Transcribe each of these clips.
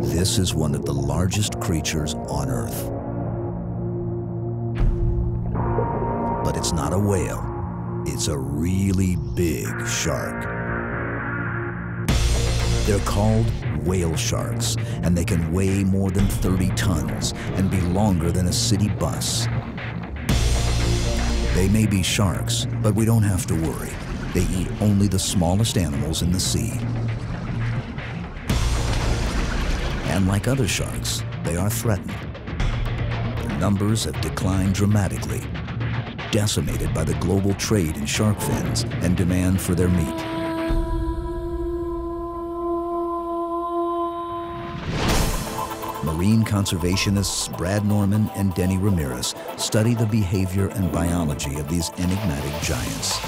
This is one of the largest creatures on Earth. But it's not a whale. It's a really big shark. They're called whale sharks, and they can weigh more than 30 tons and be longer than a city bus. They may be sharks, but we don't have to worry. They eat only the smallest animals in the sea. And like other sharks, they are threatened. Their numbers have declined dramatically, decimated by the global trade in shark fins and demand for their meat. Marine conservationists Brad Norman and Jenny Ramirez study the behavior and biology of these enigmatic giants.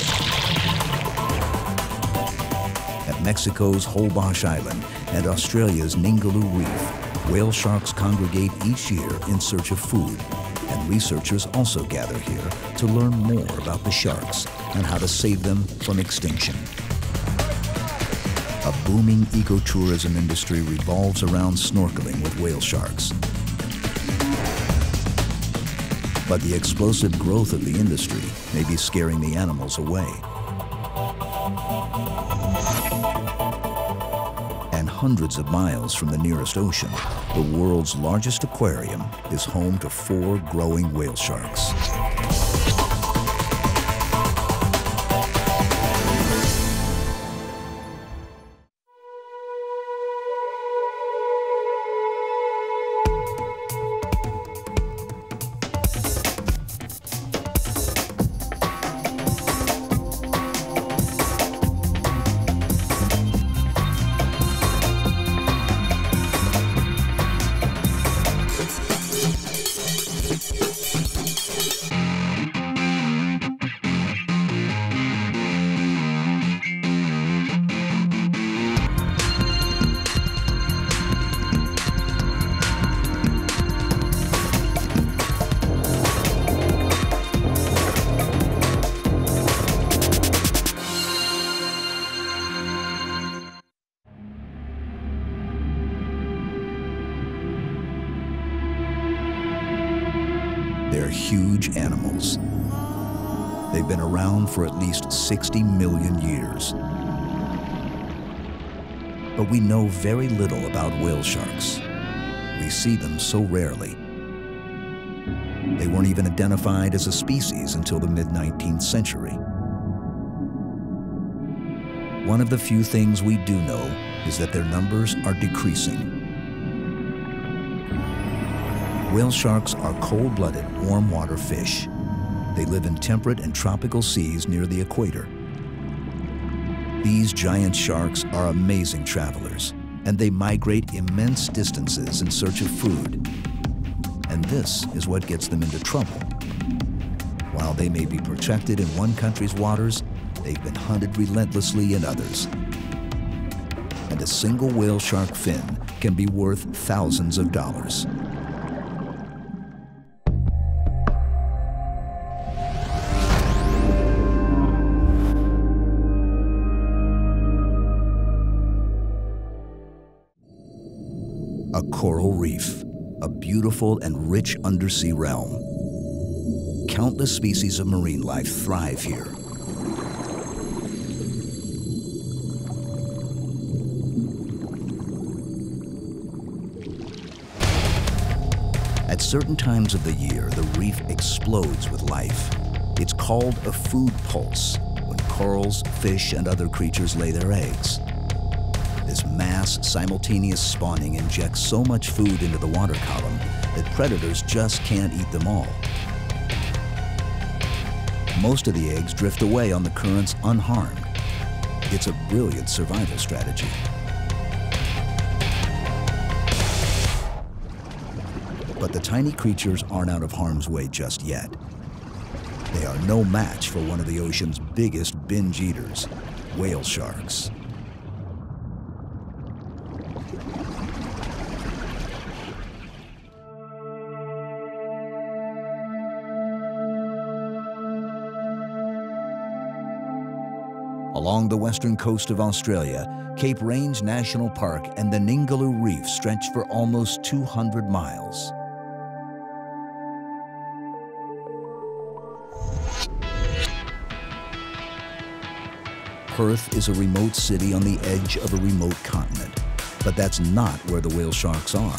At Mexico's Holbox Island and Australia's Ningaloo Reef, whale sharks congregate each year in search of food, and researchers also gather here to learn more about the sharks and how to save them from extinction. A booming ecotourism industry revolves around snorkeling with whale sharks. But the explosive growth of the industry may be scaring the animals away. And hundreds of miles from the nearest ocean, the world's largest aquarium is home to 4 growing whale sharks. Huge animals. They've been around for at least 60 million years. But we know very little about whale sharks. We see them so rarely. They weren't even identified as a species until the mid-19th century. One of the few things we do know is that their numbers are decreasing. Whale sharks are cold-blooded, warm-water fish. They live in temperate and tropical seas near the equator. These giant sharks are amazing travelers, and they migrate immense distances in search of food. And this is what gets them into trouble. While they may be protected in one country's waters, they've been hunted relentlessly in others. And a single whale shark fin can be worth thousands of dollars. A coral reef, a beautiful and rich undersea realm. Countless species of marine life thrive here. At certain times of the year, the reef explodes with life. It's called a food pulse, when corals, fish, and other creatures lay their eggs. This mass simultaneous spawning injects so much food into the water column that predators just can't eat them all. Most of the eggs drift away on the currents unharmed. It's a brilliant survival strategy. But the tiny creatures aren't out of harm's way just yet. They are no match for one of the ocean's biggest binge eaters, whale sharks. Along the western coast of Australia, Cape Range National Park and the Ningaloo Reef stretch for almost 200 miles. Perth is a remote city on the edge of a remote continent, but that's not where the whale sharks are.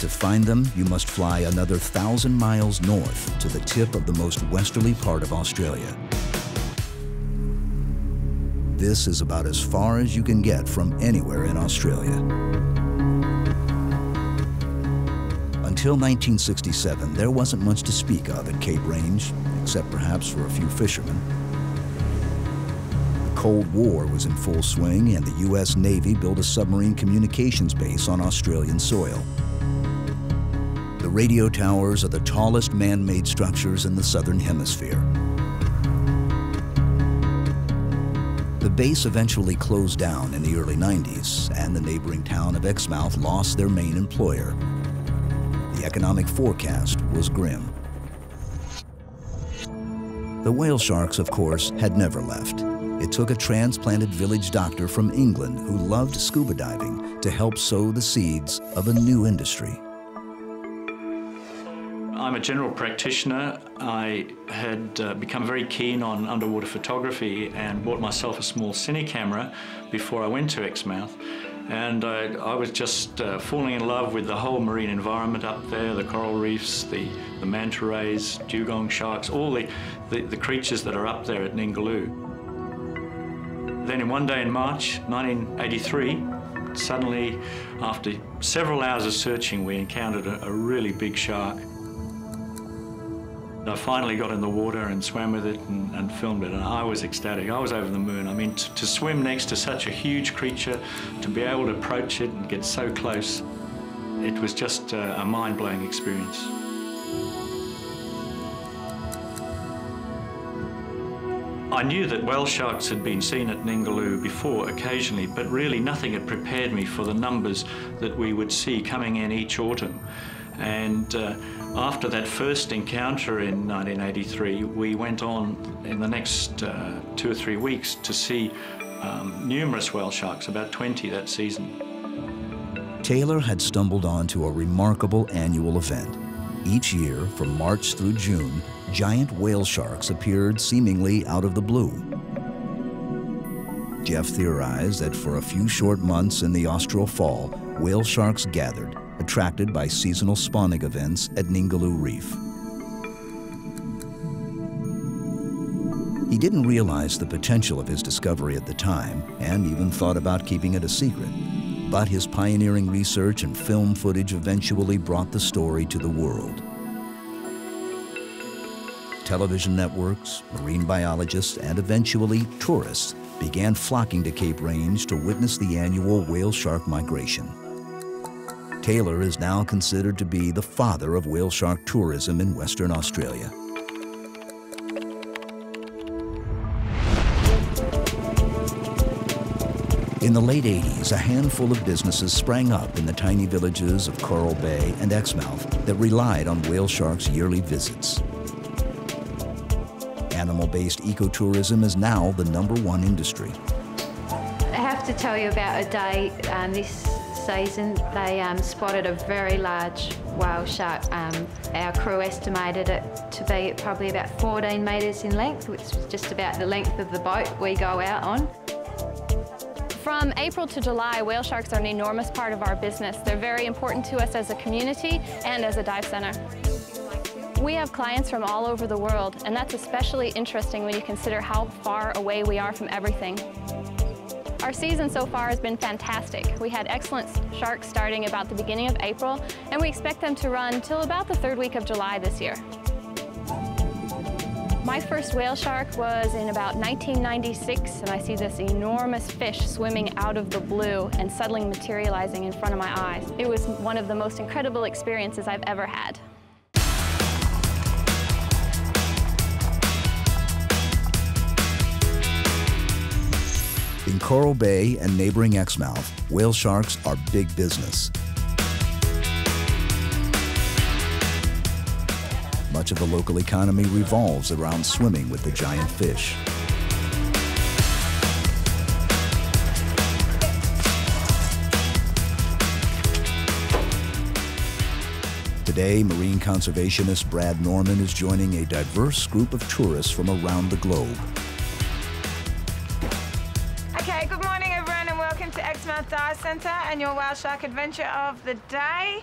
To find them, you must fly another 1,000 miles north to the tip of the most westerly part of Australia. This is about as far as you can get from anywhere in Australia. Until 1967, there wasn't much to speak of at Cape Range, except perhaps for a few fishermen. The Cold War was in full swing, and the U.S. Navy built a submarine communications base on Australian soil. The radio towers are the tallest man-made structures in the Southern Hemisphere. The base eventually closed down in the early 90s, and the neighboring town of Exmouth lost their main employer. The economic forecast was grim. The whale sharks, of course, had never left. It took a transplanted village doctor from England who loved scuba diving to help sow the seeds of a new industry. I'm a general practitioner. I had become very keen on underwater photography and bought myself a small cine camera before I went to Exmouth. And I was just falling in love with the whole marine environment up there, the coral reefs, the manta rays, dugong sharks, all the creatures that are up there at Ningaloo. Then in one day in March 1983, suddenly, after several hours of searching, we encountered a really big shark. I finally got in the water and swam with it and filmed it, and I was ecstatic. I was over the moon. I mean, to swim next to such a huge creature, to be able to approach it and get so close, it was just a mind-blowing experience. I knew that whale sharks had been seen at Ningaloo before occasionally, but really nothing had prepared me for the numbers that we would see coming in each autumn. And after that first encounter in 1983, we went on in the next 2 or 3 weeks to see numerous whale sharks, about 20 that season. Taylor had stumbled onto a remarkable annual event. Each year, from March through June, giant whale sharks appeared seemingly out of the blue. Jeff theorized that for a few short months in the austral fall, whale sharks gathered, attracted by seasonal spawning events at Ningaloo Reef. He didn't realize the potential of his discovery at the time and even thought about keeping it a secret. But his pioneering research and film footage eventually brought the story to the world. Television networks, marine biologists, and eventually tourists began flocking to Cape Range to witness the annual whale shark migration. Taylor is now considered to be the father of whale shark tourism in Western Australia. In the late 80s, a handful of businesses sprang up in the tiny villages of Coral Bay and Exmouth that relied on whale sharks' yearly visits. Animal-based ecotourism is now the #1 industry. I have to tell you about a day this season. They spotted a very large whale shark. Our crew estimated it to be probably about 14 metres in length, which was just about the length of the boat we go out on. From April to July, whale sharks are an enormous part of our business. They're very important to us as a community and as a dive centre. We have clients from all over the world, and that's especially interesting when you consider how far away we are from everything. Our season so far has been fantastic. We had excellent sharks starting about the beginning of April, and we expect them to run till about the 3rd week of July this year. My first whale shark was in about 1996, and I see this enormous fish swimming out of the blue and suddenly materializing in front of my eyes. It was one of the most incredible experiences I've ever had. In Coral Bay and neighboring Exmouth, whale sharks are big business. Much of the local economy revolves around swimming with the giant fish. Today, marine conservationist Brad Norman is joining a diverse group of tourists from around the globe. Okay, good morning everyone and welcome to Exmouth Dive Centre and your whale shark adventure of the day.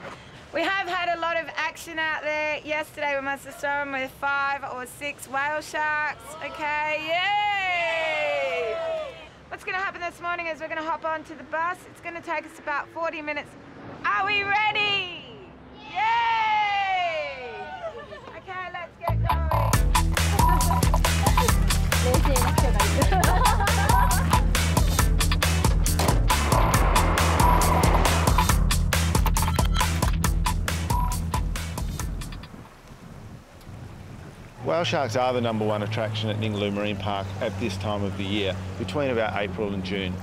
We have had a lot of action out there. Yesterday we must have swum with 5 or 6 whale sharks. Okay, yay! What's going to happen this morning is we're going to hop onto the bus. It's going to take us about 40 minutes. Are we ready? Yay! Okay, let's get going. Whale sharks are the #1 attraction at Ningaloo Marine Park at this time of the year, between about April and June.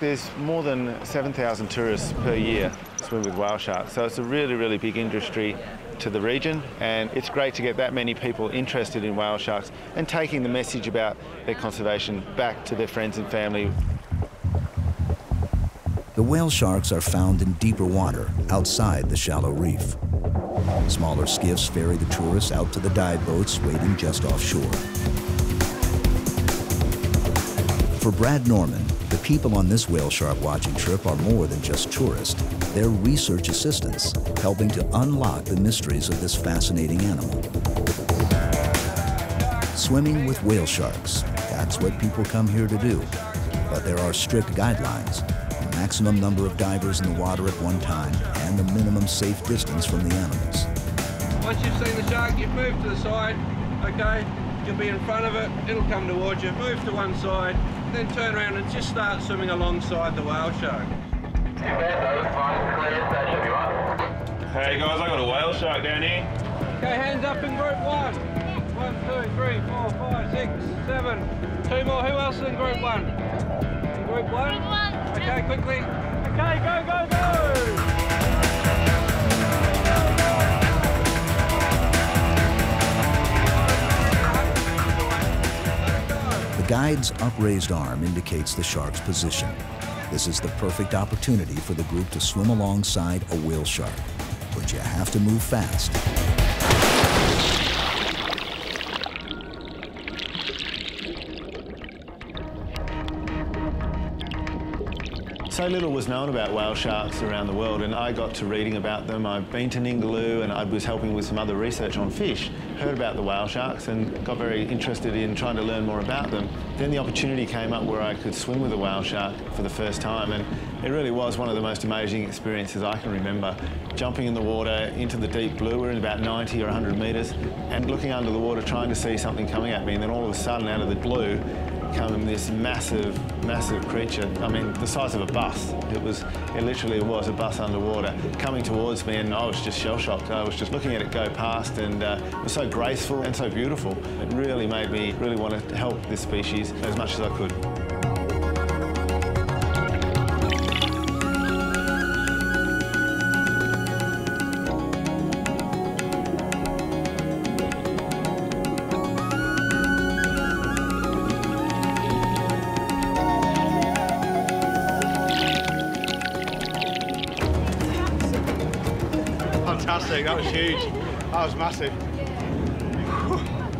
There's more than 7,000 tourists per year swim with whale sharks, so it's a really, really big industry to the region, and it's great to get that many people interested in whale sharks and taking the message about their conservation back to their friends and family. The whale sharks are found in deeper water outside the shallow reef. Smaller skiffs ferry the tourists out to the dive boats waiting just offshore. For Brad Norman, the people on this whale shark watching trip are more than just tourists. They're research assistants, helping to unlock the mysteries of this fascinating animal. Swimming with whale sharks, that's what people come here to do. But there are strict guidelines, the maximum number of divers in the water at one time, and the minimum safe distance from the animals. Once you've seen the shark, you've moved to the side, okay? You'll be in front of it, it'll come towards you, move to one side, then turn around and just start swimming alongside the whale shark. Hey guys, I got a whale shark down here. Okay, hands up in group one. 1, 2, 3, 4, 5, 6, 7. 2 more, who else is in group one? In group one? Group one. Okay, quickly. Okay, go, go, go! The guide's upraised arm indicates the shark's position. This is the perfect opportunity for the group to swim alongside a whale shark, but you have to move fast. So little was known about whale sharks around the world, and I got to reading about them. I've been to Ningaloo and I was helping with some other research on fish, heard about the whale sharks and got very interested in trying to learn more about them. Then the opportunity came up where I could swim with a whale shark for the first time, and it really was one of the most amazing experiences I can remember. Jumping in the water into the deep blue, we're in about 90 or 100 metres, and looking under the water trying to see something coming at me, and then all of a sudden out of the blue, come this massive, massive creature. I mean, the size of a bus. It literally was a bus underwater coming towards me, and I was just shell-shocked. I was just looking at it go past, and it was so graceful and so beautiful. It really made me really want to help this species as much as I could. Fantastic, that was huge. That was massive.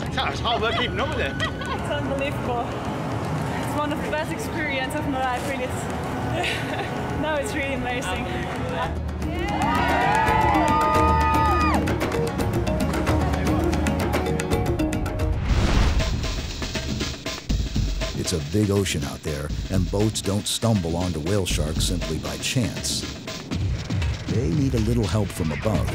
It's hard work keeping up with it. It's unbelievable. It's one of the best experiences of my life, really. No, it's really amazing. It's a big ocean out there, and boats don't stumble onto whale sharks simply by chance. They need a little help from above.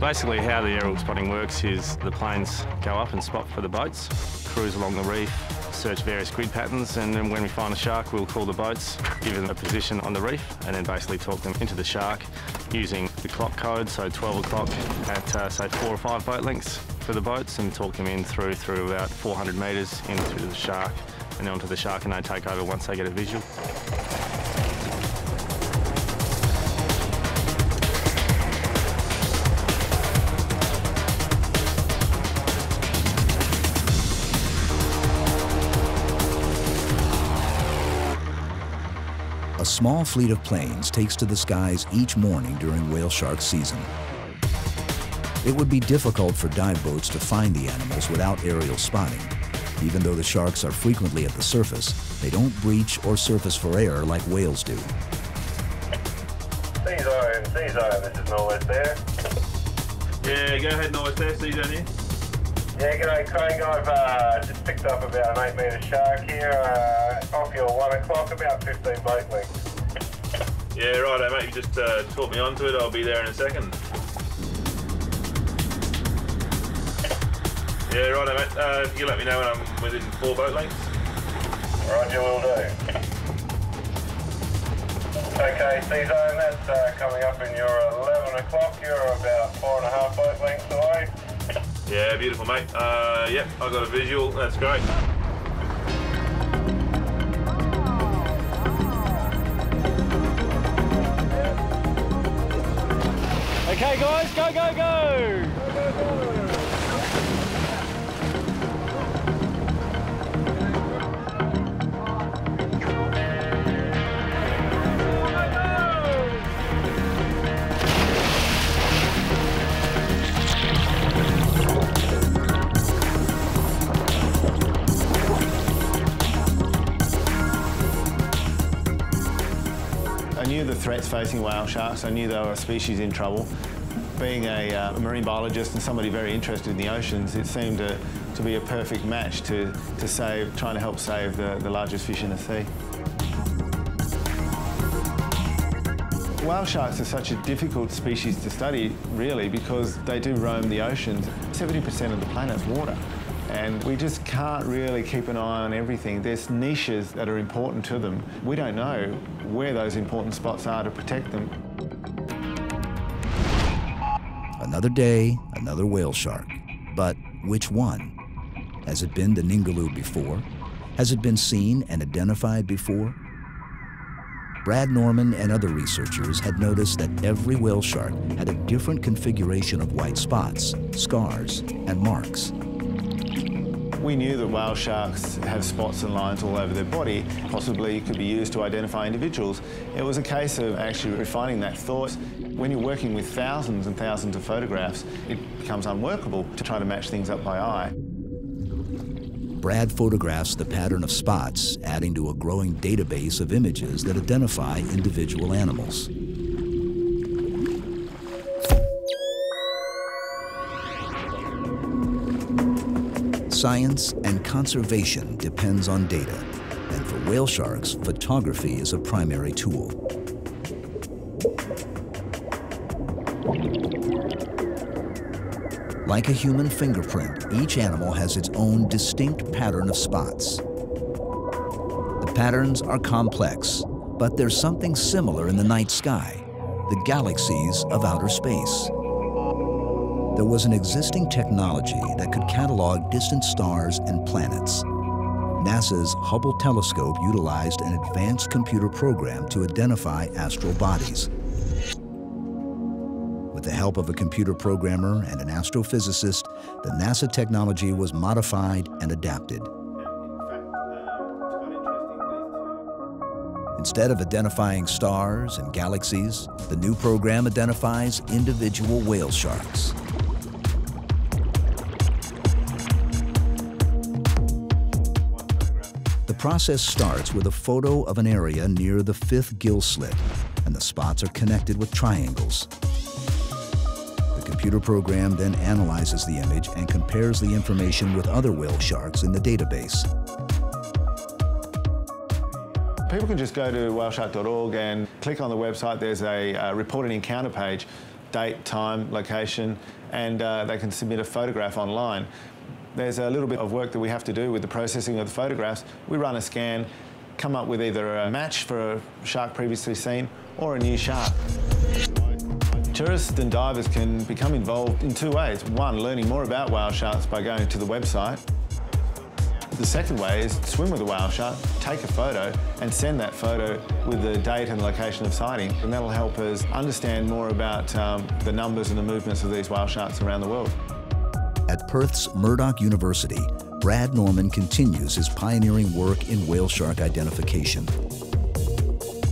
Basically how the aerial spotting works is the planes go up and spot for the boats, cruise along the reef, search various grid patterns, and then when we find a shark, we'll call the boats, give them a position on the reef, and then basically talk them into the shark using the clock code, so 12 o'clock at, say, 4 or 5 boat lengths for the boats, and talk them in through about 400 metres into the shark, and then onto the shark, and they take over once they get a visual. A small fleet of planes takes to the skies each morning during whale shark season. It would be difficult for dive boats to find the animals without aerial spotting. Even though the sharks are frequently at the surface, they don't breach or surface for air like whales do. Seas are, this is Norwest there. Yeah, go ahead, Norwest there, seas on you. Yeah, g'day Craig, I've just picked up about an 8-metre shark here, off your 1 o'clock, about 15 boat lengths. Yeah, righto mate, you just taught me onto it, I'll be there in a second. Yeah, righto mate, if you let me know when I'm within 4 boat lengths. Roger, will do. Okay, C-Zone, that's coming up in your 11 o'clock. You're about 4.5 boat lengths away. Yeah, beautiful, mate. Yep, I got a visual. That's great. Okay, guys, go, go, go! Go, go, go. I knew the threats facing whale sharks. I knew they were a species in trouble. Being a marine biologist and somebody very interested in the oceans, it seemed to be a perfect match trying to help save the largest fish in the sea. Whale sharks are such a difficult species to study, really, because they do roam the oceans. 70% of the planet's water. And we just can't really keep an eye on everything. There's niches that are important to them. We don't know where those important spots are to protect them. Another day, another whale shark. But which one? Has it been to Ningaloo before? Has it been seen and identified before? Brad Norman and other researchers had noticed that every whale shark had a different configuration of white spots, scars, and marks. We knew that whale sharks have spots and lines all over their body, possibly could be used to identify individuals. It was a case of actually refining that thought. When you're working with thousands and thousands of photographs, it becomes unworkable to try to match things up by eye. Brad photographs the pattern of spots, adding to a growing database of images that identify individual animals. Science and conservation depends on data, and for whale sharks, photography is a primary tool. Like a human fingerprint, each animal has its own distinct pattern of spots. The patterns are complex, but there's something similar in the night sky, the galaxies of outer space. There was an existing technology that could catalog distant stars and planets. NASA's Hubble Telescope utilized an advanced computer program to identify astral bodies. With the help of a computer programmer and an astrophysicist, the NASA technology was modified and adapted. Instead of identifying stars and galaxies, the new program identifies individual whale sharks. The process starts with a photo of an area near the 5th gill slit, and the spots are connected with triangles. The computer program then analyzes the image and compares the information with other whale sharks in the database. People can just go to whaleshark.org and click on the website. There's a report and encounter page, date, time, location, and they can submit a photograph online. There's a little bit of work that we have to do with the processing of the photographs. We run a scan, come up with either a match for a shark previously seen or a new shark. Tourists and divers can become involved in two ways. One, learning more about whale sharks by going to the website. The second way is swim with a whale shark, take a photo, and send that photo with the date and location of sighting. And that'll help us understand more about the numbers and the movements of these whale sharks around the world. At Perth's Murdoch University, Brad Norman continues his pioneering work in whale shark identification.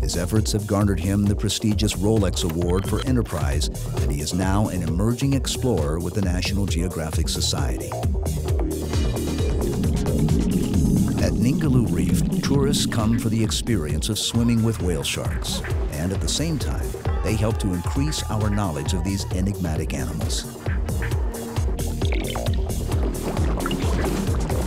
His efforts have garnered him the prestigious Rolex Award for Enterprise, and he is now an emerging explorer with the National Geographic Society. At Ningaloo Reef, tourists come for the experience of swimming with whale sharks, and at the same time, they help to increase our knowledge of these enigmatic animals.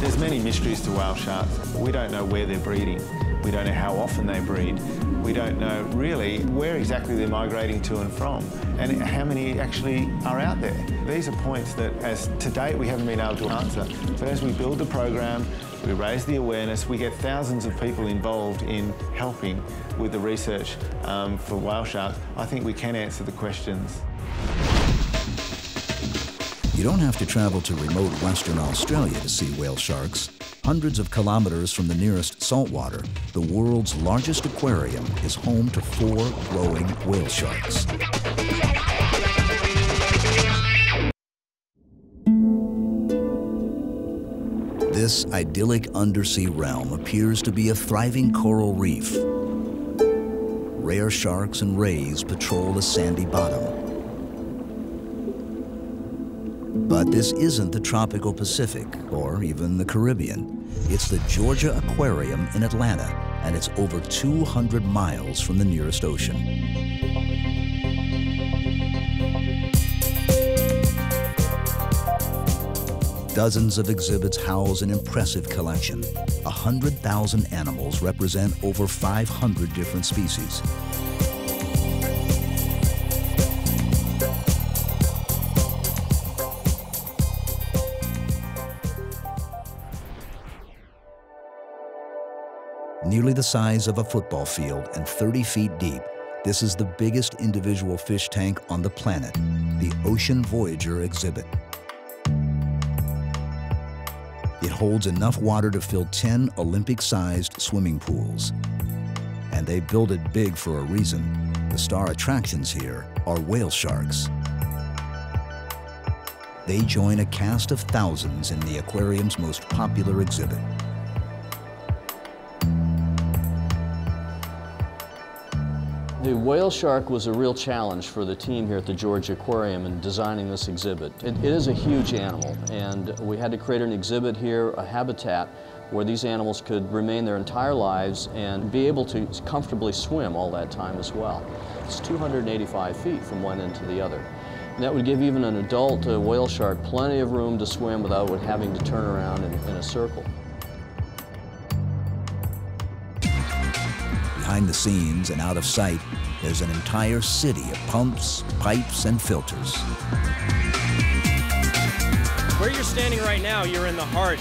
There's many mysteries to whale sharks. We don't know where they're breeding. We don't know how often they breed. We don't know really where exactly they're migrating to and from, and how many actually are out there. These are points that, as to date, we haven't been able to answer. But as we build the program, we raise the awareness, we get thousands of people involved in helping with the research for whale sharks, I think we can answer the questions. You don't have to travel to remote Western Australia to see whale sharks. Hundreds of kilometers from the nearest saltwater, the world's largest aquarium is home to 4 glowing whale sharks. This idyllic undersea realm appears to be a thriving coral reef. Rare sharks and rays patrol a sandy bottom. But this isn't the tropical Pacific, or even the Caribbean. It's the Georgia Aquarium in Atlanta, and it's over 200 miles from the nearest ocean. Dozens of exhibits house an impressive collection. 100,000 animals represent over 500 different species. Nearly the size of a football field and 30 feet deep, this is the biggest individual fish tank on the planet, the Ocean Voyager exhibit. It holds enough water to fill 10 Olympic-sized swimming pools. And they built it big for a reason. The star attractions here are whale sharks. They join a cast of thousands in the aquarium's most popular exhibit. The whale shark was a real challenge for the team here at the Georgia Aquarium in designing this exhibit. It is a huge animal, and we had to create an exhibit here, a habitat, where these animals could remain their entire lives and be able to comfortably swim all that time as well. It's 285 feet from one end to the other. And that would give even an adult whale shark plenty of room to swim without having to turn around in a circle. Behind the scenes and out of sight, there's an entire city of pumps, pipes, and filters. Where you're standing right now, you're in the heart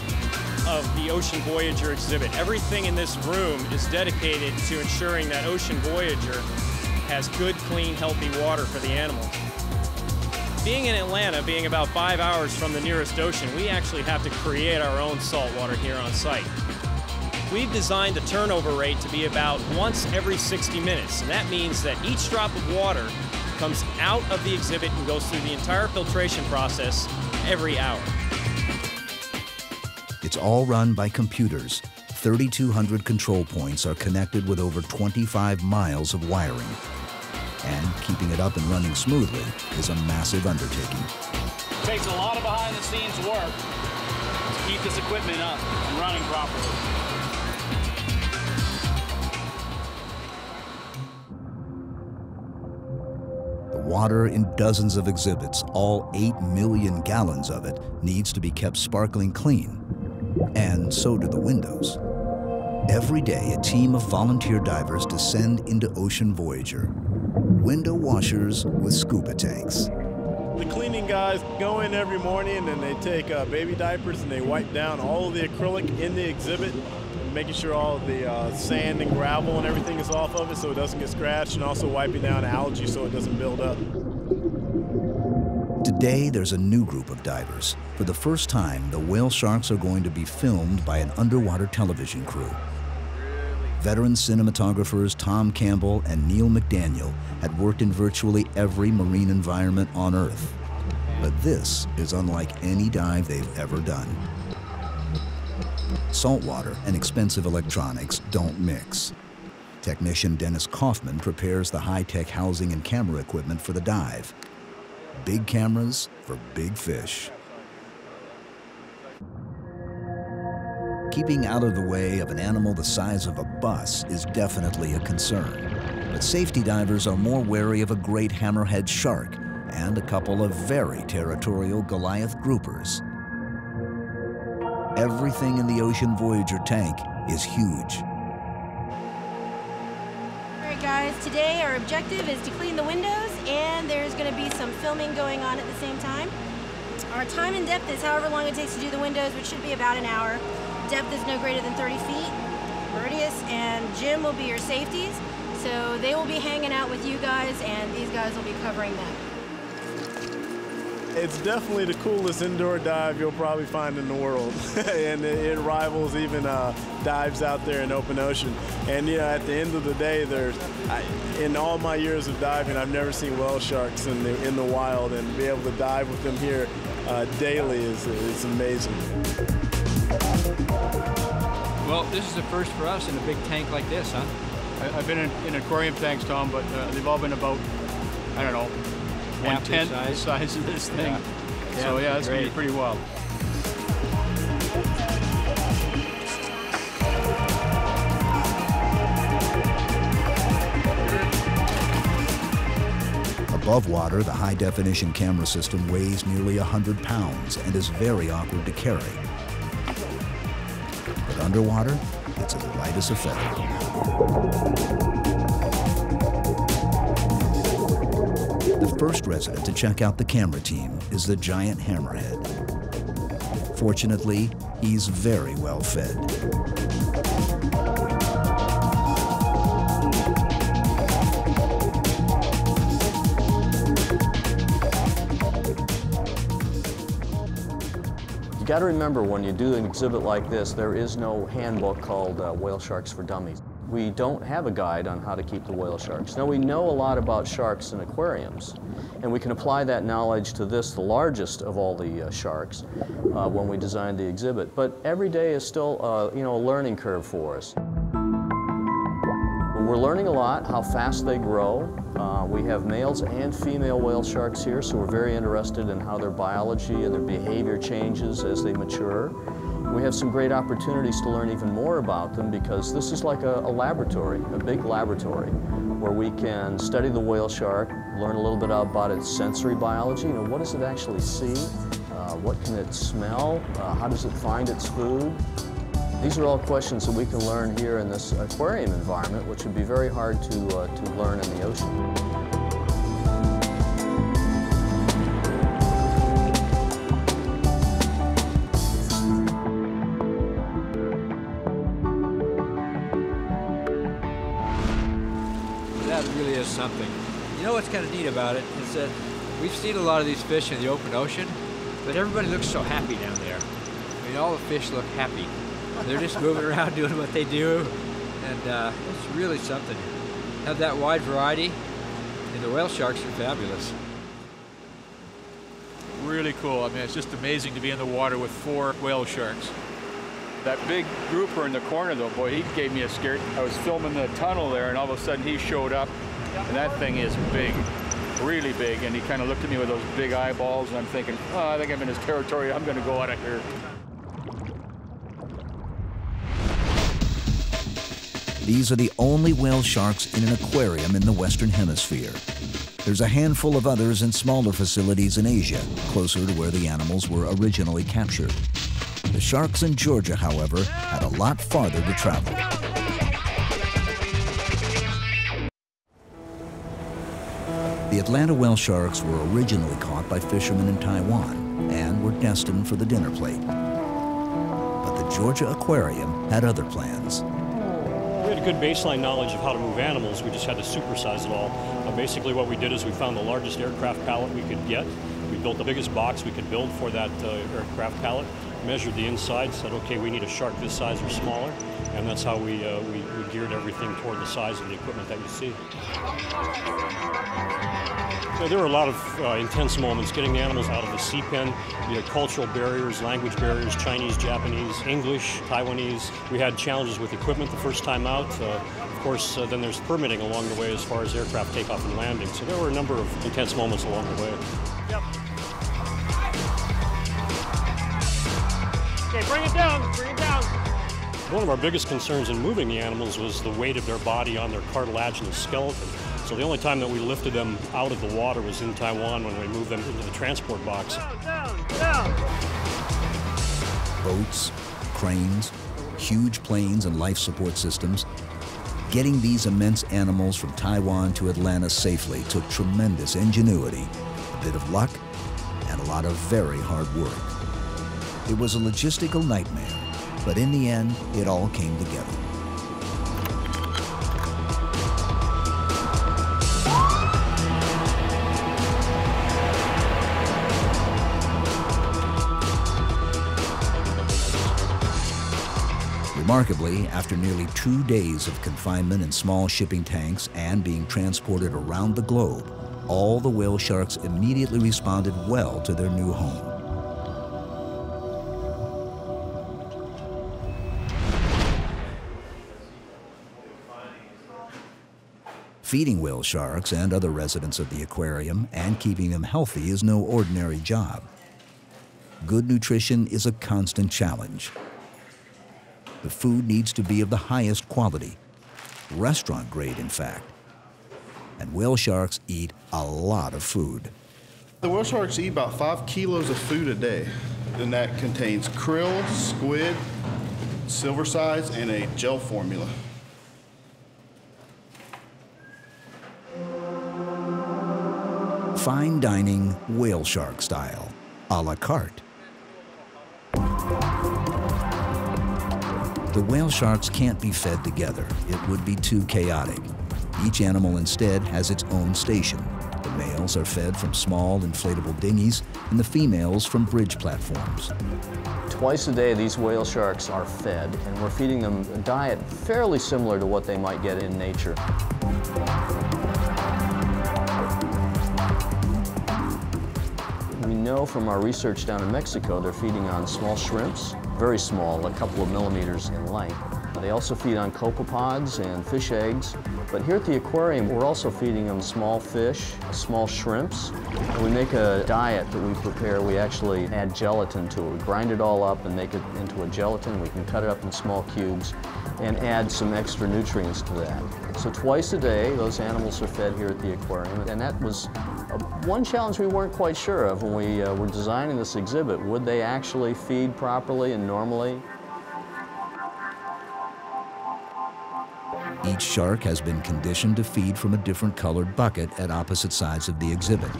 of the Ocean Voyager exhibit. Everything in this room is dedicated to ensuring that Ocean Voyager has good, clean, healthy water for the animals. Being in Atlanta, being about 5 hours from the nearest ocean, we actually have to create our own salt water here on site. We've designed the turnover rate to be about once every 60 minutes, and that means that each drop of water comes out of the exhibit and goes through the entire filtration process every hour. It's all run by computers. 3,200 control points are connected with over 25 miles of wiring. And keeping it up and running smoothly is a massive undertaking. It takes a lot of behind-the-scenes work to keep this equipment up and running properly. Water in dozens of exhibits, all 8 million gallons of it, needs to be kept sparkling clean. And so do the windows. Every day, a team of volunteer divers descend into Ocean Voyager. Window washers with scuba tanks. The cleaning guys go in every morning and they take baby diapers and they wipe down all of the acrylic in the exhibit, making sure all the sand and gravel and everything is off of it so it doesn't get scratched, and also wiping down algae so it doesn't build up. Today, there's a new group of divers. For the first time, the whale sharks are going to be filmed by an underwater television crew. Veteran cinematographers Tom Campbell and Neil McDaniel had worked in virtually every marine environment on Earth. But this is unlike any dive they've ever done. Saltwater and expensive electronics don't mix. Technician Dennis Kaufman prepares the high-tech housing and camera equipment for the dive. Big cameras for big fish. Keeping out of the way of an animal the size of a bus is definitely a concern. But safety divers are more wary of a great hammerhead shark and a couple of very territorial Goliath groupers. Everything in the Ocean Voyager tank is huge. Guys, today our objective is to clean the windows, and there's going to be some filming going on at the same time. Our time in depth is however long it takes to do the windows, which should be about an hour. Depth is no greater than 30 feet. Murdius and Jim will be your safeties, so they will be hanging out with you guys, and these guys will be covering them. It's definitely the coolest indoor dive you'll probably find in the world. And it rivals even dives out there in open ocean. And you know, at the end of the day, in all my years of diving, I've never seen whale sharks in the wild, and to be able to dive with them here daily is amazing. Well, this is the first for us in a big tank like this, huh? I've been in aquarium tanks, Tom, but they've all been about, I don't know, 1/10 the size of this thing. Yeah. Yeah, so yeah, it's going to be pretty wild. Above water, the high-definition camera system weighs nearly 100 pounds and is very awkward to carry. But underwater, it's as light as a feather. The first resident to check out the camera team is the giant hammerhead. Fortunately, he's very well fed. You got to remember, when you do an exhibit like this, there is no handbook called Whale Sharks for Dummies. We don't have a guide on how to keep the whale sharks. Now, we know a lot about sharks in aquariums, and we can apply that knowledge to this, the largest of all the sharks, when we designed the exhibit. But every day is still you know, a learning curve for us. We're learning a lot, how fast they grow. We have males and female whale sharks here, so we're very interested in how their biology and their behavior changes as they mature. We have some great opportunities to learn even more about them, because this is like a laboratory, a big laboratory, where we can study the whale shark, learn a little bit about its sensory biology. You know, what does it actually see? What can it smell? How does it find its food? These are all questions that we can learn here in this aquarium environment, which would be very hard to learn in the ocean. Something. You know what's kind of neat about it is that we've seen a lot of these fish in the open ocean, but everybody looks so happy down there. I mean, all the fish look happy. They're just moving around doing what they do, and it's really something. Have that wide variety, and the whale sharks are fabulous. Really cool. I mean, it's just amazing to be in the water with 4 whale sharks. That big grouper in the corner, though, boy, he gave me a scare. I was filming the tunnel there, and all of a sudden he showed up. And that thing is big, really big, and he kind of looked at me with those big eyeballs, and I'm thinking, oh, I think I'm in his territory, I'm going to go out of here. These are the only whale sharks in an aquarium in the Western Hemisphere. There's a handful of others in smaller facilities in Asia, closer to where the animals were originally captured. The sharks in Georgia, however, had a lot farther to travel. The Atlanta whale sharks were originally caught by fishermen in Taiwan and were destined for the dinner plate. But the Georgia Aquarium had other plans. We had a good baseline knowledge of how to move animals. We just had to supersize it all. Basically what we did is we found the largest aircraft pallet we could get. We built the biggest box we could build for that aircraft pallet. measured the inside, said, okay, we need a shark this size or smaller, and that's how we geared everything toward the size of the equipment that you see. So there were a lot of intense moments, getting the animals out of the sea pen. We had cultural barriers, language barriers, Chinese, Japanese, English, Taiwanese. We had challenges with equipment the first time out. Of course, then there's permitting along the way as far as aircraft takeoff and landing. So there were a number of intense moments along the way. Yep. Okay, bring it down, bring it down. One of our biggest concerns in moving the animals was the weight of their body on their cartilaginous skeleton. So the only time that we lifted them out of the water was in Taiwan when we moved them into the transport box. Down, down, down. Boats, cranes, huge planes and life support systems. Getting these immense animals from Taiwan to Atlanta safely took tremendous ingenuity, a bit of luck, and a lot of very hard work. It was a logistical nightmare, but in the end, it all came together. Remarkably, after nearly 2 days of confinement in small shipping tanks and being transported around the globe, all the whale sharks immediately responded well to their new home. Feeding whale sharks and other residents of the aquarium and keeping them healthy is no ordinary job. Good nutrition is a constant challenge. The food needs to be of the highest quality, restaurant grade, in fact. And whale sharks eat a lot of food. The whale sharks eat about 5 kilos of food a day, and that contains krill, squid, silver sides, and a gel formula. Fine dining, whale shark style, a la carte. The whale sharks can't be fed together. It would be too chaotic. Each animal instead has its own station. The males are fed from small inflatable dinghies and the females from bridge platforms. Twice a day these whale sharks are fed, and we're feeding them a diet fairly similar to what they might get in nature. We know from our research down in Mexico they're feeding on small shrimps, very small, a couple of millimeters in length. They also feed on copepods and fish eggs. But here at the aquarium, we're also feeding them small fish, small shrimps. And we make a diet that we prepare. We actually add gelatin to it. We grind it all up and make it into a gelatin. We can cut it up in small cubes and add some extra nutrients to that. So twice a day, those animals are fed here at the aquarium. And that was one challenge we weren't quite sure of when we were designing this exhibit. Would they actually feed properly and normally? Each shark has been conditioned to feed from a different colored bucket at opposite sides of the exhibit.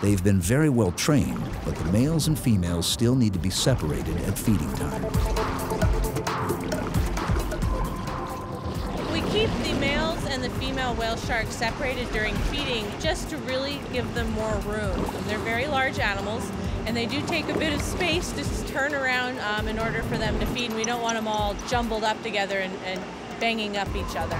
They've been very well trained, but the males and females still need to be separated at feeding time. We keep the males and the female whale sharks separated during feeding just to really give them more room. They're very large animals, and they do take a bit of space to turn around in order for them to feed. And we don't want them all jumbled up together and banging up each other.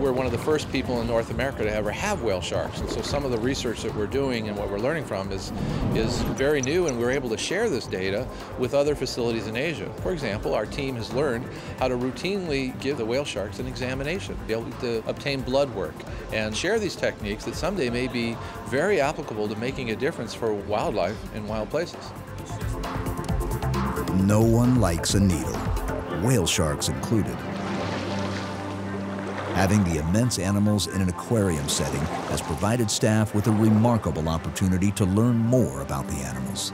We're one of the first people in North America to ever have whale sharks, and so some of the research that we're doing and what we're learning from is very new, and we're able to share this data with other facilities in Asia. For example, our team has learned how to routinely give the whale sharks an examination, be able to obtain blood work, and share these techniques that someday may be very applicable to making a difference for wildlife in wild places. No one likes a needle, whale sharks included. Having the immense animals in an aquarium setting has provided staff with a remarkable opportunity to learn more about the animals.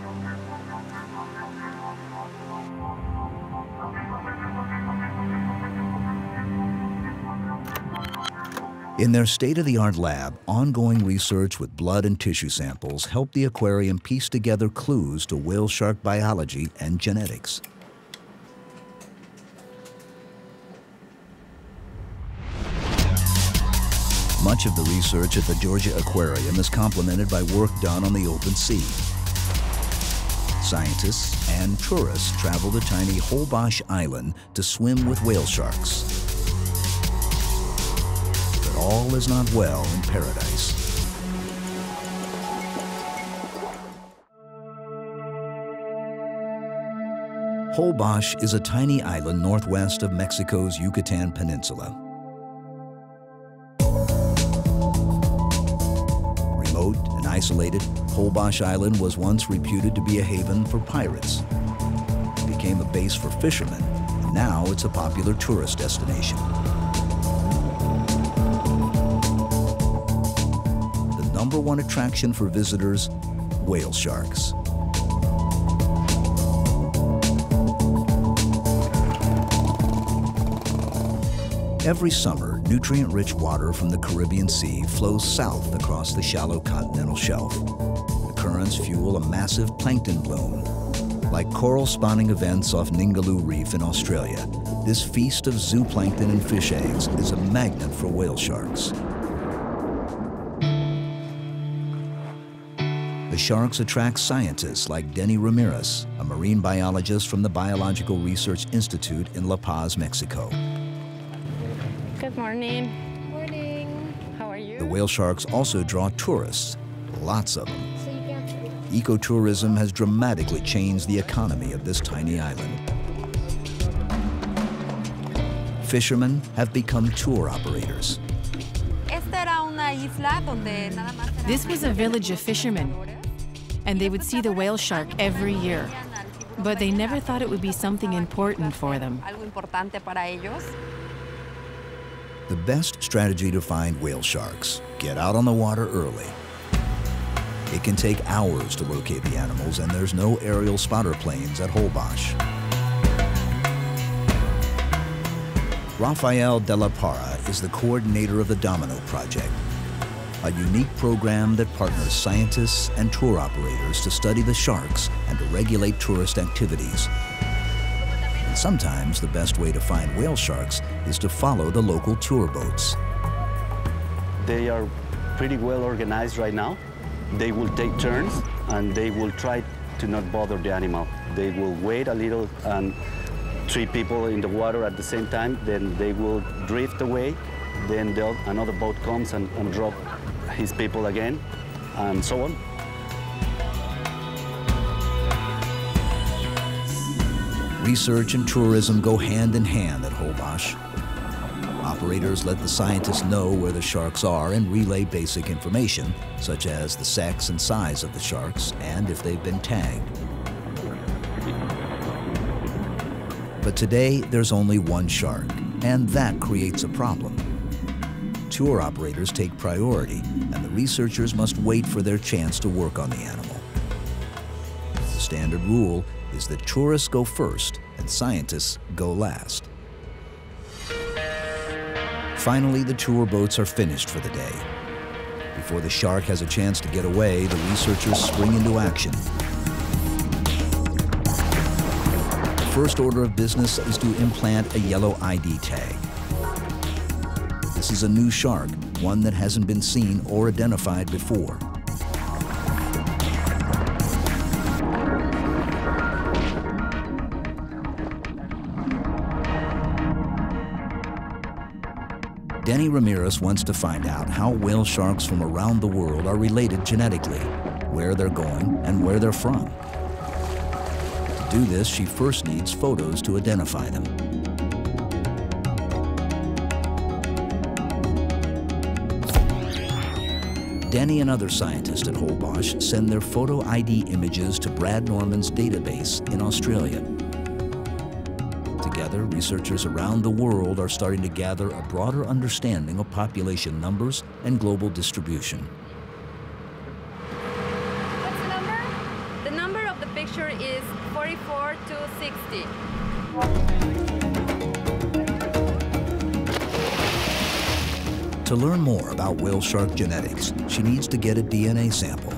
In their state-of-the-art lab, ongoing research with blood and tissue samples helped the aquarium piece together clues to whale shark biology and genetics. Much of the research at the Georgia Aquarium is complemented by work done on the open sea. Scientists and tourists travel to tiny Holbox Island to swim with whale sharks. But all is not well in paradise. Holbox is a tiny island northwest of Mexico's Yucatan Peninsula. Remote and isolated, Holbox Island was once reputed to be a haven for pirates. It became a base for fishermen, and now it's a popular tourist destination. The number one attraction for visitors, whale sharks. Every summer, nutrient-rich water from the Caribbean Sea flows south across the shallow continental shelf. Currents fuel a massive plankton bloom. Like coral spawning events off Ningaloo Reef in Australia, this feast of zooplankton and fish eggs is a magnet for whale sharks. The sharks attract scientists like Jenny Ramirez, a marine biologist from the Biological Research Institute in La Paz, Mexico. Good morning. Morning. How are you? The whale sharks also draw tourists, lots of them. Ecotourism has dramatically changed the economy of this tiny island. Fishermen have become tour operators. This was a village of fishermen, and they would see the whale shark every year. But they never thought it would be something important for them. The best strategy to find whale sharks: get out on the water early. It can take hours to locate the animals, and there's no aerial spotter planes at Holbox. Rafael de la Parra is the coordinator of the Domino Project, a unique program that partners scientists and tour operators to study the sharks and to regulate tourist activities. And sometimes the best way to find whale sharks is to follow the local tour boats. They are pretty well organized right now. They will take turns, and they will try to not bother the animal. They will wait a little and three people in the water at the same time, then they will drift away, then another boat comes and drop his people again, and so on. Research and tourism go hand in hand at Holbox. Operators let the scientists know where the sharks are and relay basic information, such as the sex and size of the sharks and if they've been tagged. But today, there's only one shark, and that creates a problem. Tour operators take priority, and the researchers must wait for their chance to work on the animal. The standard rule is that tourists go first and scientists go last. Finally, the tour boats are finished for the day. Before the shark has a chance to get away, the researchers spring into action. The first order of business is to implant a yellow ID tag. This is a new shark, one that hasn't been seen or identified before. Jenny Ramirez wants to find out how whale sharks from around the world are related genetically, where they're going, and where they're from. To do this, she first needs photos to identify them. Jenny and other scientists at Holbox send their photo ID images to Brad Norman's database in Australia. Together, researchers around the world are starting to gather a broader understanding of population numbers and global distribution. What's the number? The number of the picture is 44 to 60. To To learn more about whale shark genetics, she needs to get a DNA sample.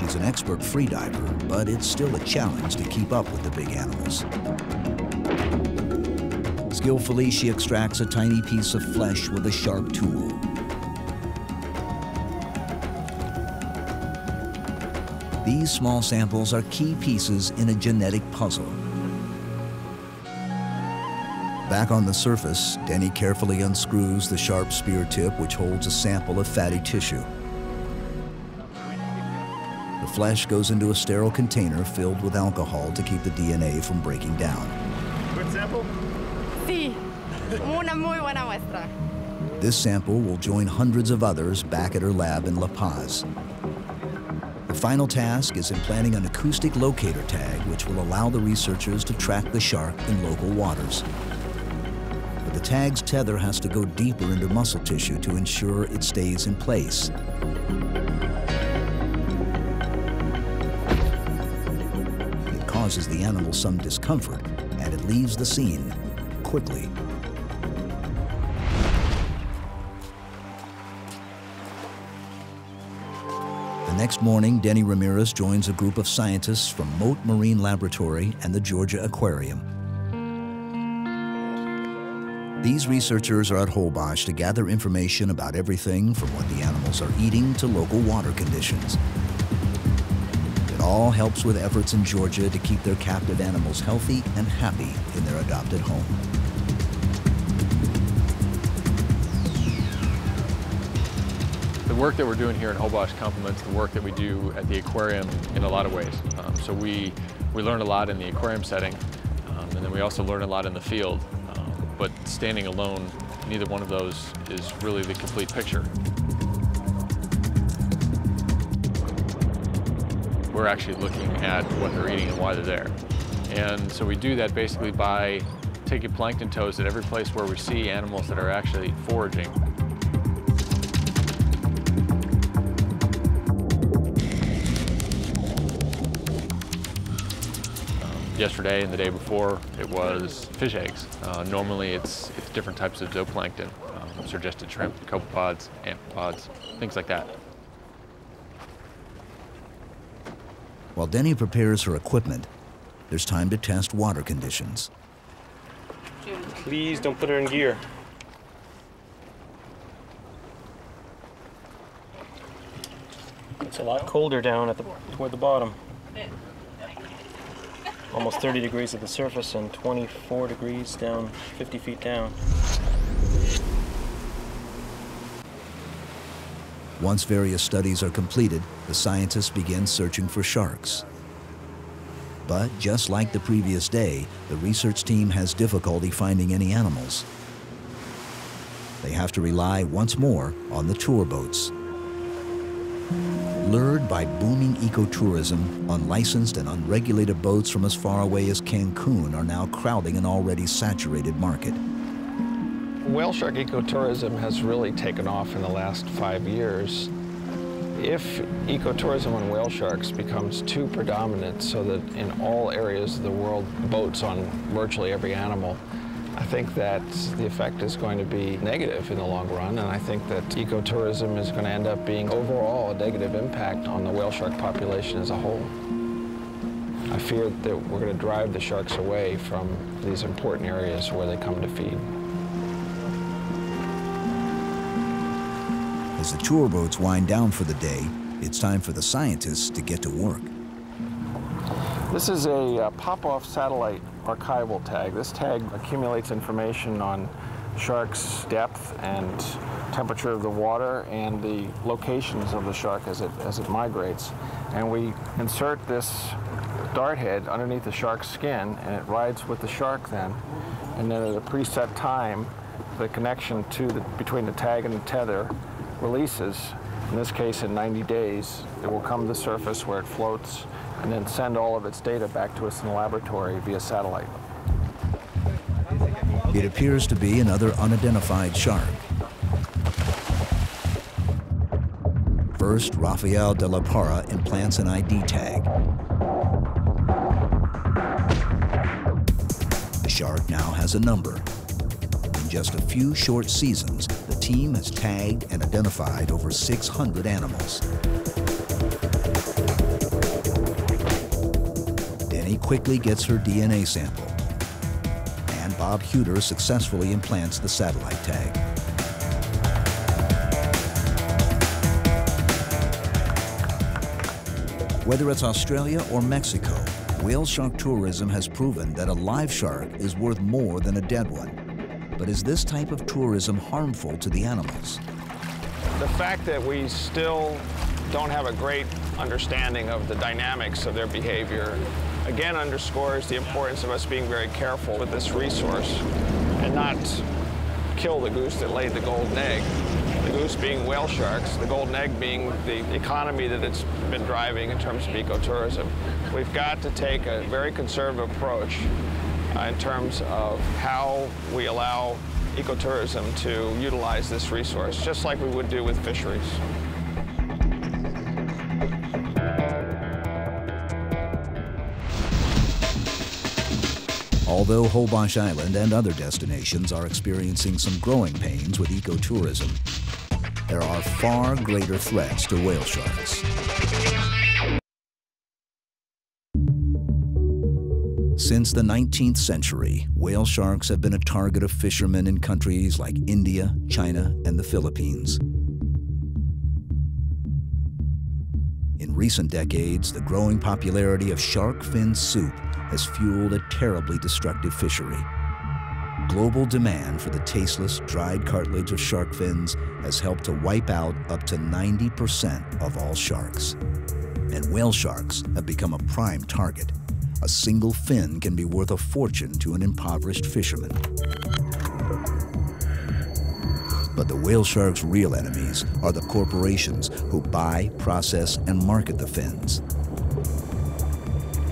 She's an expert freediver, but it's still a challenge to keep up with the big animals. Skillfully, she extracts a tiny piece of flesh with a sharp tool. These small samples are key pieces in a genetic puzzle. Back on the surface, Denny carefully unscrews the sharp spear tip, which holds a sample of fatty tissue. The flesh goes into a sterile container filled with alcohol to keep the DNA from breaking down. Good sample? Sí, una muy buena muestra. This sample will join hundreds of others back at her lab in La Paz. The final task is implanting an acoustic locator tag, which will allow the researchers to track the shark in local waters. The tag's tether has to go deeper into muscle tissue to ensure it stays in place. It causes the animal some discomfort, and it leaves the scene quickly. The next morning, Denny Ramirez joins a group of scientists from Mote Marine Laboratory and the Georgia Aquarium. These researchers are at Holbox to gather information about everything from what the animals are eating to local water conditions. It all helps with efforts in Georgia to keep their captive animals healthy and happy in their adopted home. The work that we're doing here in Holbox complements the work that we do at the aquarium in a lot of ways. So we learn a lot in the aquarium setting, and then we also learn a lot in the field. But standing alone, neither one of those is really the complete picture. We're actually looking at what they're eating and why they're there. And so we do that basically by taking plankton toes at every place where we see animals that are actually foraging. Yesterday and the day before, it was fish eggs. Normally, it's different types of zooplankton, surgested shrimp, copepods, amphipods, things like that. While Denny prepares her equipment, there's time to test water conditions. Please don't put her in gear. It's a lot colder down at toward the bottom. Almost 30 degrees at the surface and 24 degrees down, 50 feet down. Once various studies are completed, the scientists begin searching for sharks. But just like the previous day, the research team has difficulty finding any animals. They have to rely once more on the tour boats. Lured by booming ecotourism, unlicensed and unregulated boats from as far away as Cancun are now crowding an already saturated market. Whale shark ecotourism has really taken off in the last 5 years. If ecotourism on whale sharks becomes too predominant so that in all areas of the world, boats on virtually every animal, I think that the effect is going to be negative in the long run, and I think that ecotourism is going to end up being overall a negative impact on the whale shark population as a whole. I fear that we're going to drive the sharks away from these important areas where they come to feed. As the tour boats wind down for the day, it's time for the scientists to get to work. This is a pop-off satellite archival tag. This tag accumulates information on sharks' depth and temperature of the water and the locations of the shark as it migrates. And we insert this dart head underneath the shark's skin, and it rides with the shark then. And then at a preset time, the connection between the tag and the tether releases. In this case, in 90 days, it will come to the surface where it floats and then send all of its data back to us in the laboratory via satellite. It appears to be another unidentified shark. First, Rafael de la Parra implants an ID tag. The shark now has a number. In just a few short seasons, the team has tagged and identified over 600 animals. Denny quickly gets her DNA sample, and Bob Huter successfully implants the satellite tag. Whether it's Australia or Mexico, whale shark tourism has proven that a live shark is worth more than a dead one. But is this type of tourism harmful to the animals? The fact that we still don't have a great understanding of the dynamics of their behavior, again, underscores the importance of us being very careful with this resource and not kill the goose that laid the golden egg. The goose being whale sharks, the golden egg being the economy that it's been driving in terms of ecotourism. We've got to take a very conservative approach in terms of how we allow ecotourism to utilize this resource, just like we would do with fisheries. Although Holbox Island and other destinations are experiencing some growing pains with ecotourism, there are far greater threats to whale sharks. Since the 19th century, whale sharks have been a target of fishermen in countries like India, China, and the Philippines. In recent decades, the growing popularity of shark fin soup has fueled a terribly destructive fishery. Global demand for the tasteless, dried cartilage of shark fins has helped to wipe out up to 90% of all sharks. And whale sharks have become a prime target. A single fin can be worth a fortune to an impoverished fisherman. But the whale shark's real enemies are the corporations who buy, process, and market the fins.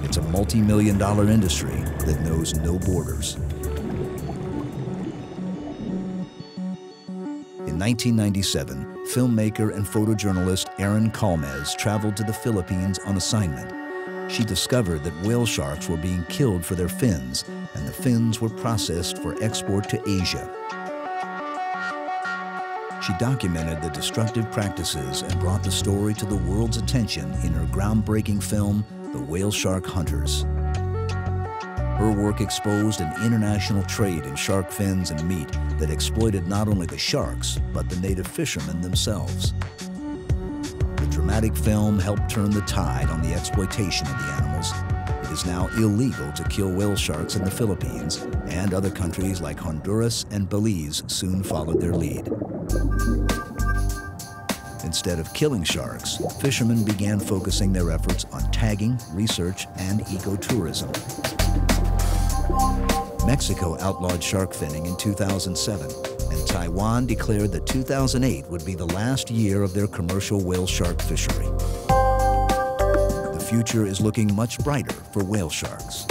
It's a multi-million-dollar industry that knows no borders. In 1997, filmmaker and photojournalist Erin Kalmes traveled to the Philippines on assignment. She discovered that whale sharks were being killed for their fins, and the fins were processed for export to Asia. She documented the destructive practices and brought the story to the world's attention in her groundbreaking film, The Whale Shark Hunters. Her work exposed an international trade in shark fins and meat that exploited not only the sharks, but the native fishermen themselves. The dramatic film helped turn the tide on the exploitation of the animals. It is now illegal to kill whale sharks in the Philippines, and other countries like Honduras and Belize soon followed their lead. Instead of killing sharks, fishermen began focusing their efforts on tagging, research, and ecotourism. Mexico outlawed shark finning in 2007, and Taiwan declared that 2008 would be the last year of their commercial whale shark fishery. The future is looking much brighter for whale sharks.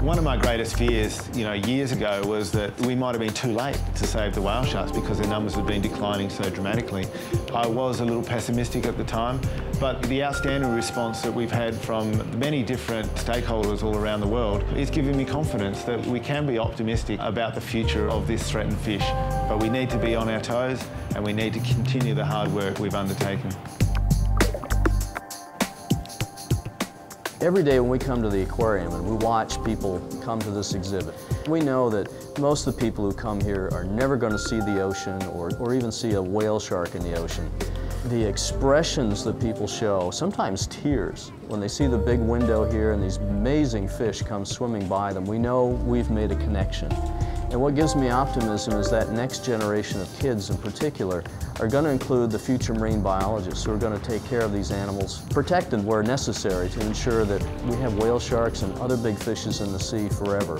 One of my greatest fears, years ago was that we might have been too late to save the whale sharks because their numbers had been declining so dramatically. I was a little pessimistic at the time, but the outstanding response that we've had from many different stakeholders all around the world is giving me confidence that we can be optimistic about the future of this threatened fish. But we need to be on our toes and we need to continue the hard work we've undertaken. Every day when we come to the aquarium and we watch people come to this exhibit, we know that most of the people who come here are never going to see the ocean or even see a whale shark in the ocean. The expressions that people show, sometimes tears, when they see the big window here and these amazing fish come swimming by them, we know we've made a connection. And what gives me optimism is that next generation of kids in particular are going to include the future marine biologists who are going to take care of these animals, protected where necessary to ensure that we have whale sharks and other big fishes in the sea forever.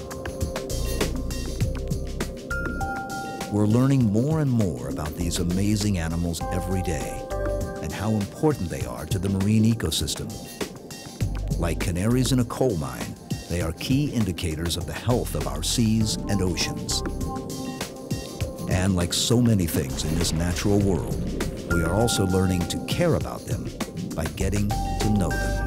We're learning more and more about these amazing animals every day and how important they are to the marine ecosystem. Like canaries in a coal mine, they are key indicators of the health of our seas and oceans. And like so many things in this natural world, we are also learning to care about them by getting to know them.